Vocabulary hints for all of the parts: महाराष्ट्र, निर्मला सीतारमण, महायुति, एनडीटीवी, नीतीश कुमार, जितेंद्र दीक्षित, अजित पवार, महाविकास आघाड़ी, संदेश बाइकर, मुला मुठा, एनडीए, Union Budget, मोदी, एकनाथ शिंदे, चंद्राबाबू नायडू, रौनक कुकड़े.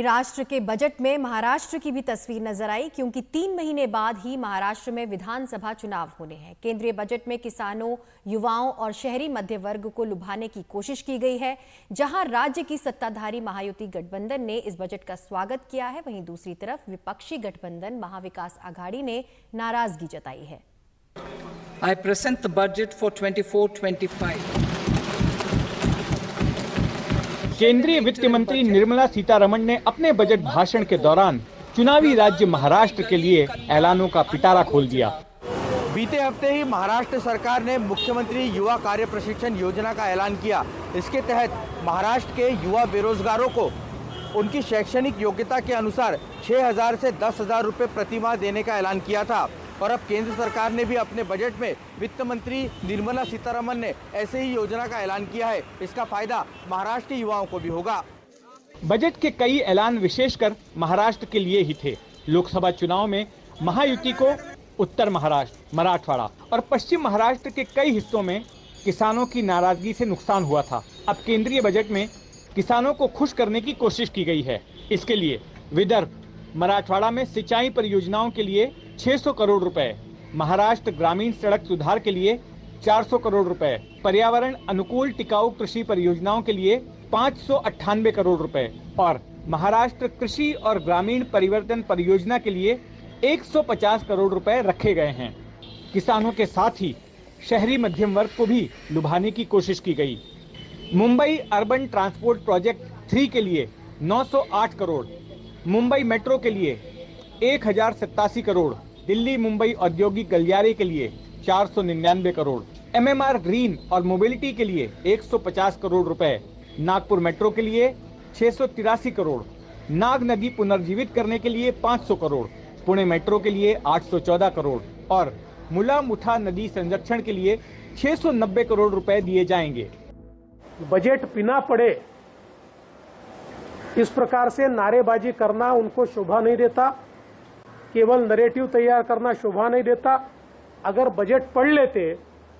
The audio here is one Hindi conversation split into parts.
राष्ट्र के बजट में महाराष्ट्र की भी तस्वीर नजर आई, क्योंकि 3 महीने बाद ही महाराष्ट्र में विधानसभा चुनाव होने हैं। केंद्रीय बजट में किसानों, युवाओं और शहरी मध्य वर्ग को लुभाने की कोशिश की गई है। जहां राज्य की सत्ताधारी महायुति गठबंधन ने इस बजट का स्वागत किया है, वहीं दूसरी तरफ विपक्षी गठबंधन महाविकास आघाड़ी ने नाराजगी जताई है। I present the budget for 24-25। केंद्रीय वित्त मंत्री निर्मला सीतारमण ने अपने बजट भाषण के दौरान चुनावी राज्य महाराष्ट्र के लिए ऐलानों का पिटारा खोल दिया। बीते हफ्ते ही महाराष्ट्र सरकार ने मुख्यमंत्री युवा कार्य प्रशिक्षण योजना का ऐलान किया। इसके तहत महाराष्ट्र के युवा बेरोजगारों को उनकी शैक्षणिक योग्यता के अनुसार 6000 से 10,000 रुपये प्रतिमाह देने का ऐलान किया था। और अब केंद्र सरकार ने भी अपने बजट में वित्त मंत्री निर्मला सीतारमण ने ऐसे ही योजना का ऐलान किया है। इसका फायदा महाराष्ट्र के युवाओं को भी होगा। बजट के कई ऐलान विशेषकर महाराष्ट्र के लिए ही थे। लोकसभा चुनाव में महायुति को उत्तर महाराष्ट्र, मराठवाड़ा और पश्चिम महाराष्ट्र के कई हिस्सों में किसानों की नाराजगी से नुकसान हुआ था। अब केंद्रीय बजट में किसानों को खुश करने की कोशिश की गई है। इसके लिए विदर्भ, मराठवाड़ा में सिंचाई परियोजनाओं के लिए 600 करोड़ रुपए, महाराष्ट्र ग्रामीण सड़क सुधार के लिए 400 करोड़ रुपए, पर्यावरण अनुकूल टिकाऊ कृषि परियोजनाओं के लिए 598 करोड़ रुपए और महाराष्ट्र कृषि और ग्रामीण परिवर्तन परियोजना के लिए 150 करोड़ रुपए रखे गए हैं। किसानों के साथ ही शहरी मध्यम वर्ग को भी लुभाने की कोशिश की गई। मुंबई अर्बन ट्रांसपोर्ट प्रोजेक्ट 3 के लिए 908 करोड़, मुंबई मेट्रो के लिए 1087 करोड़, दिल्ली मुंबई औद्योगिक गलियारे के लिए 499 करोड़, एमएमआर ग्रीन और मोबिलिटी के लिए 150 करोड़ रुपए, नागपुर मेट्रो के लिए 683 करोड़, नाग नदी पुनर्जीवित करने के लिए 500 करोड़, पुणे मेट्रो के लिए 814 करोड़ और मुला मुठा नदी संरक्षण के लिए 690 करोड़ रुपए दिए जाएंगे। बजट बिना पड़े इस प्रकार से नारेबाजी करना उनको शोभा नहीं देता, केवल नरेटिव तैयार करना शोभा नहीं देता। अगर बजट पढ़ लेते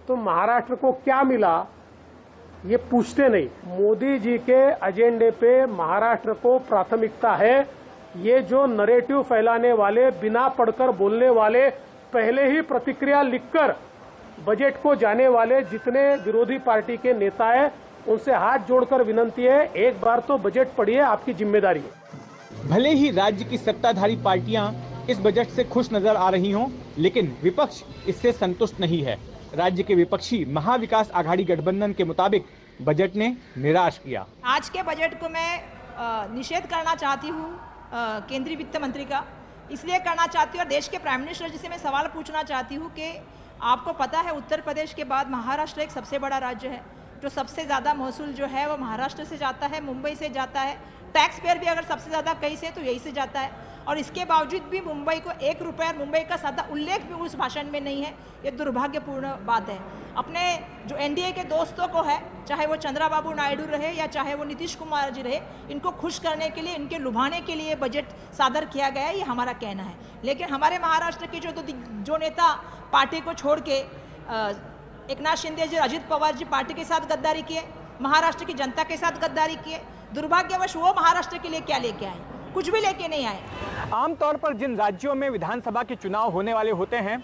तो महाराष्ट्र को क्या मिला ये पूछते नहीं। मोदी जी के एजेंडे पे महाराष्ट्र को प्राथमिकता है। ये जो नरेटिव फैलाने वाले, बिना पढ़कर बोलने वाले, पहले ही प्रतिक्रिया लिखकर बजट को जाने वाले जितने विरोधी पार्टी के नेता है, उनसे हाथ जोड़कर विनंती है, एक बार तो बजट पढ़िए, आपकी जिम्मेदारी है। भले ही राज्य की सत्ताधारी पार्टियां इस बजट से खुश नजर आ रही हों, लेकिन विपक्ष इससे संतुष्ट नहीं है। राज्य के विपक्षी महाविकास आघाड़ी गठबंधन के मुताबिक बजट ने निराश किया। आज के बजट को मैं निषेध करना चाहती हूँ केंद्रीय वित्त मंत्री का, इसलिए करना चाहती हूँ। और देश के प्राइम मिनिस्टर जी से मैं सवाल पूछना चाहती हूँ कि आपको पता है उत्तर प्रदेश के बाद महाराष्ट्र एक सबसे बड़ा राज्य है, जो सबसे ज़्यादा महसूल जो है वो महाराष्ट्र से जाता है, मुंबई से जाता है। टैक्स पेयर भी अगर सबसे ज़्यादा कहीं से तो यही से जाता है। और इसके बावजूद भी मुंबई को 1 रुपये और मुंबई का सादा उल्लेख भी उस भाषण में नहीं है। ये दुर्भाग्यपूर्ण बात है। अपने जो एनडीए के दोस्तों को है, चाहे वो चंद्राबाबू नायडू रहे या चाहे वो नीतीश कुमार जी रहे, इनको खुश करने के लिए, इनके लुभाने के लिए बजट सादर किया गया है, ये हमारा कहना है। लेकिन हमारे महाराष्ट्र के जो नेता पार्टी को छोड़ के एकनाथ शिंदे जी, अजित पवार जी पार्टी के साथ गद्दारी किए, महाराष्ट्र की जनता के साथ गद्दारी किए। दुर्भाग्यवश वो महाराष्ट्र के लिए क्या लेके आए? कुछ भी लेके नहीं आए। आमतौर पर जिन राज्यों में विधानसभा के चुनाव होने वाले होते हैं,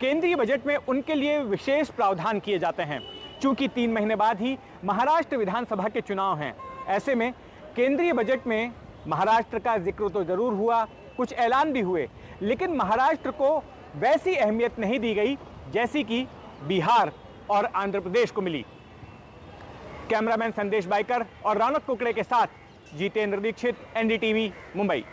केंद्रीय बजट में उनके लिए विशेष प्रावधान किए जाते हैं। चूँकि 3 महीने बाद ही महाराष्ट्र विधानसभा के चुनाव हैं, ऐसे में केंद्रीय बजट में महाराष्ट्र का जिक्र तो ज़रूर हुआ, कुछ ऐलान भी हुए, लेकिन महाराष्ट्र को वैसी अहमियत नहीं दी गई जैसी कि बिहार और आंध्र प्रदेश को मिली। कैमरामैन संदेश बाइकर और रौनक कुकड़े के साथ जितेंद्र दीक्षित, एनडीटीवी, मुंबई।